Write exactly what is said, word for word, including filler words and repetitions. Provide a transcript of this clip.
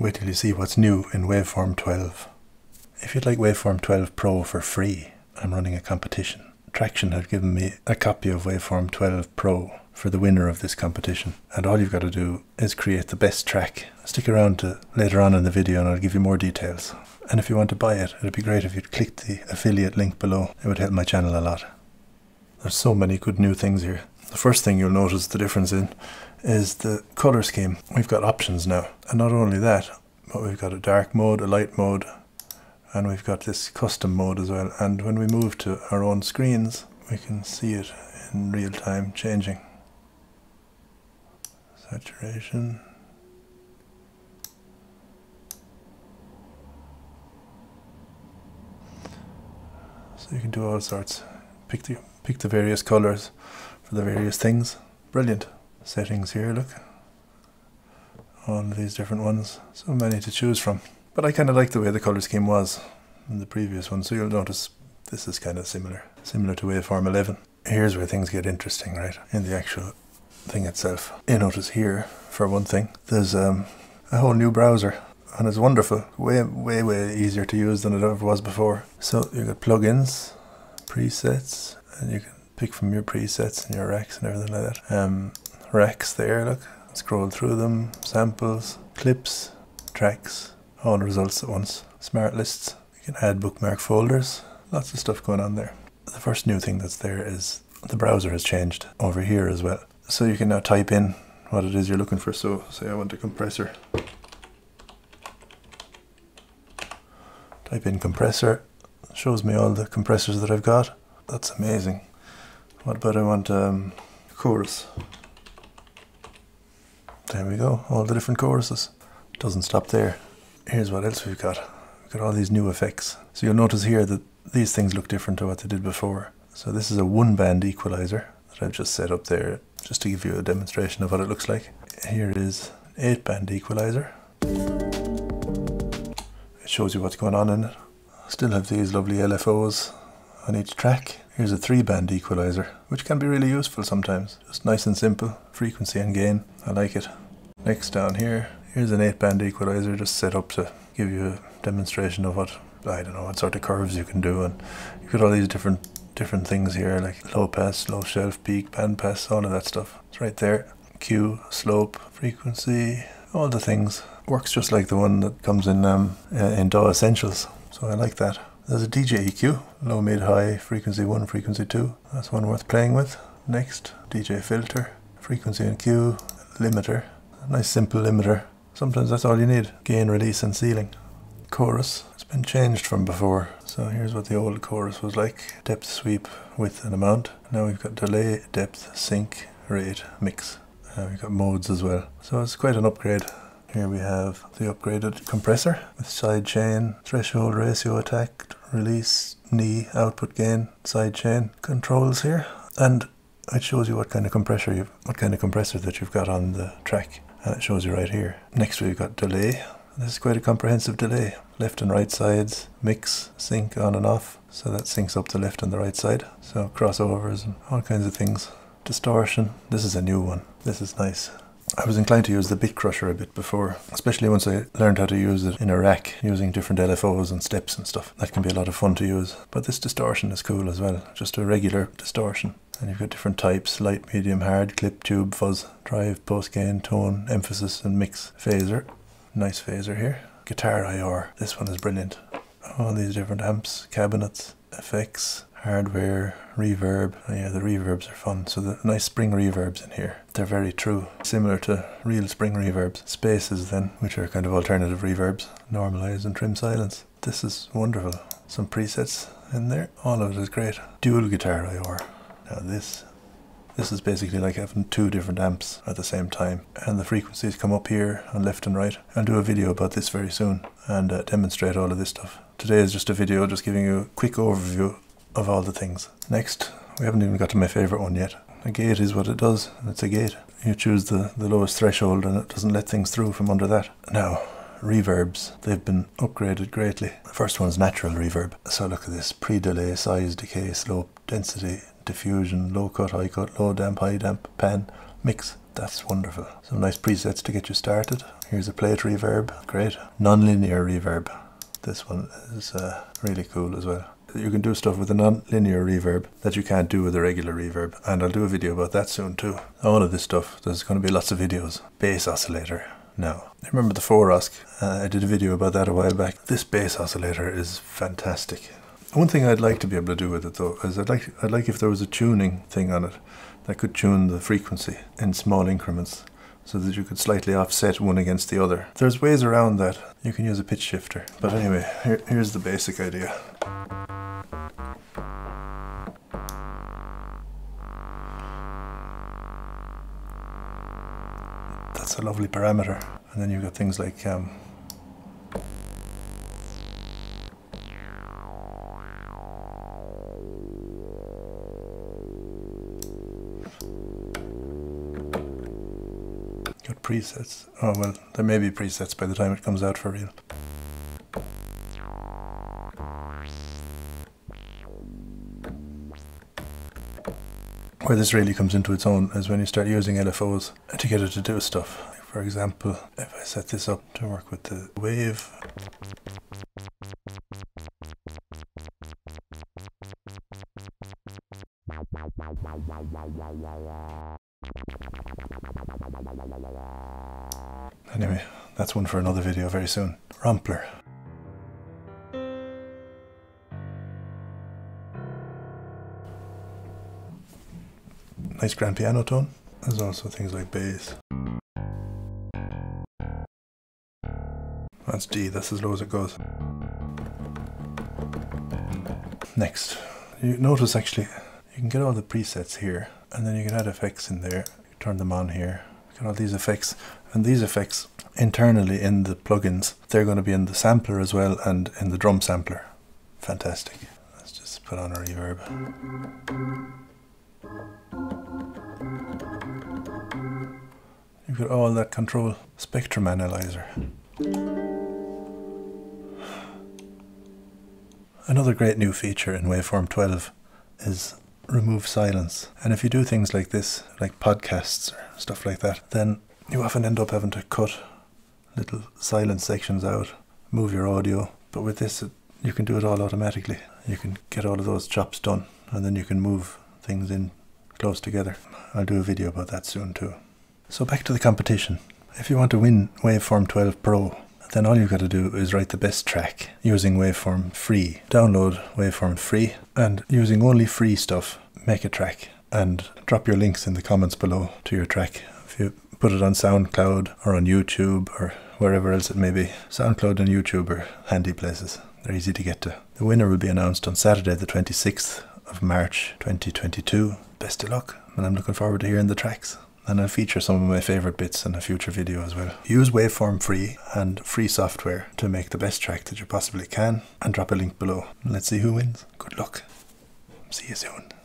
Wait till you see what's new in Waveform twelve. If you'd like Waveform twelve Pro for free, I'm running a competition. Tracktion have given me a copy of Waveform twelve Pro for the winner of this competition, and all you've got to do is create the best track. Stick around to later on in the video and I'll give you more details. And if you want to buy it, it'd be great if you'd click the affiliate link below. It would help my channel a lot. There's so many good new things here. The first thing you'll notice the difference in is the color scheme. We've got options now, and not only that, but we've got a dark mode, a light mode, and we've got this custom mode as well. And when we move to our own screens, we can see it in real time changing. Saturation. So you can do all sorts. Pick the pick the various colors for the various things. Brilliant. Settings here, look, all of these different ones, so many to choose from. But I kind of like the way the color scheme was in the previous one, so you'll notice this is kind of similar, similar to Waveform eleven. Here's where things get interesting, right, in the actual thing itself. You notice here, for one thing, there's um, a whole new browser, and it's wonderful, way, way, way easier to use than it ever was before. So you've got plugins, presets, and you can pick from your presets and your racks and everything like that. Um, Racks there, look, scroll through them, samples, clips, tracks, all the results at once. Smart lists, you can add bookmark folders, lots of stuff going on there. The first new thing that's there is the browser has changed over here as well. So you can now type in what it is you're looking for. So say I want a compressor. Type in compressor, it shows me all the compressors that I've got. That's amazing. What about I want um, chorus? There we go, all the different choruses. Doesn't stop there. Here's what else we've got. We've got all these new effects. So you'll notice here that these things look different to what they did before. So this is a one-band equalizer that I've just set up there, just to give you a demonstration of what it looks like. Here is an eight-band equalizer. It shows you what's going on in it. Still have these lovely L F Os on each track. Here's a three-band equalizer, which can be really useful sometimes. Just nice and simple, frequency and gain. I like it. Next down here, here's an eight-band equalizer just set up to give you a demonstration of what, I don't know, what sort of curves you can do. And you've got all these different different things here, like low pass, low shelf, peak, band pass, all of that stuff. It's right there. Q, slope, frequency, all the things. Works just like the one that comes in, um, in D A W Essentials, so I like that. There's a D J E Q, low, mid, high, frequency one, frequency two. That's one worth playing with. Next, D J filter, frequency and Q, limiter. A nice simple limiter. Sometimes that's all you need. Gain, release and ceiling. Chorus, it's been changed from before. So here's what the old chorus was like. Depth, sweep, width and amount. Now we've got delay, depth, sync, rate, mix. Uh, we've got modes as well. So it's quite an upgrade. Here we have the upgraded compressor with sidechain, threshold, ratio, attack, release, knee, output gain, sidechain controls here, and it shows you what kind of compressor you've, what kind of compressor that you've got on the track, and it shows you right here. Next we've got delay. This is quite a comprehensive delay. Left and right sides, mix, sync on and off, so that syncs up the left and the right side. So crossovers and all kinds of things. Distortion. This is a new one. This is nice. I was inclined to use the Bitcrusher a bit before, especially once I learned how to use it in a rack, using different L F Os and steps and stuff. That can be a lot of fun to use. But this distortion is cool as well, just a regular distortion. And you've got different types, light, medium, hard, clip, tube, fuzz, drive, post gain, tone, emphasis and mix. Phaser, nice phaser here. Guitar I R, this one is brilliant. All these different amps, cabinets, effects, hardware, reverb. Oh yeah, the reverbs are fun. So the nice spring reverbs in here. They're very true. Similar to real spring reverbs. Spaces then, which are kind of alternative reverbs. Normalize and trim silence. This is wonderful. Some presets in there. All of it is great. Dual guitar I R. Now this, this is basically like having two different amps at the same time. And the frequencies come up here on left and right. I'll do a video about this very soon and uh, demonstrate all of this stuff. Today is just a video just giving you a quick overview of all the things. Next, we haven't even got to my favorite one yet. A gate is what it does, and it's a gate. You choose the, the lowest threshold and it doesn't let things through from under that. Now, reverbs, they've been upgraded greatly. The first one's natural reverb. So look at this, pre-delay, size, decay, slope, density, diffusion, low cut, high cut, low damp, high damp, pan, mix. That's wonderful. Some nice presets to get you started. Here's a plate reverb, great. Non-linear reverb. This one is uh, really cool as well. You can do stuff with a non-linear reverb that you can't do with a regular reverb, and I'll do a video about that soon too. All of this stuff, there's going to be lots of videos. Bass oscillator. Now, remember the four O S C? Uh, I did a video about that a while back. This bass oscillator is fantastic. One thing I'd like to be able to do with it though is I'd like, I'd like if there was a tuning thing on it that could tune the frequency in small increments, so that you could slightly offset one against the other. There's ways around that. You can use a pitch shifter. But anyway, here, here's the basic idea. That's a lovely parameter. And then you've got things like um, got presets. Oh well, there may be presets by the time it comes out for real. Where this really comes into its own is when you start using L F Os to get it to do stuff. Like for example, if I set this up to work with the wave, anyway, that's one for another video very soon. Rompler. Nice grand piano tone. There's also things like bass. That's D, that's as low as it goes. Next, you notice actually, you can get all the presets here, and then you can add effects in there. You turn them on here. You get all these effects, and these effects internally in the plugins, they're going to be in the sampler as well and in the drum sampler. Fantastic. Let's just put on a reverb. You've got all that control. Spectrum analyzer. Another great new feature in Waveform twelve is remove silence. And if you do things like this, like podcasts or stuff like that, then you often end up having to cut little silent sections out, move your audio. But with this, it, you can do it all automatically. You can get all of those chops done, and then you can move things in close together. I'll do a video about that soon too. So back to the competition. If you want to win Waveform twelve Pro, then all you've got to do is write the best track using Waveform free. Download Waveform free, and using only free stuff, make a track. And drop your links in the comments below to your track. If you put it on SoundCloud or on YouTube or wherever else it may be. SoundCloud and YouTube are handy places. They're easy to get to. The winner will be announced on Saturday the twenty-sixth of March twenty twenty-two. Best of luck, and I'm looking forward to hearing the tracks. And I'll feature some of my favourite bits in a future video as well. Use Waveform free and free software to make the best track that you possibly can, and drop a link below. Let's see who wins. Good luck. See you soon.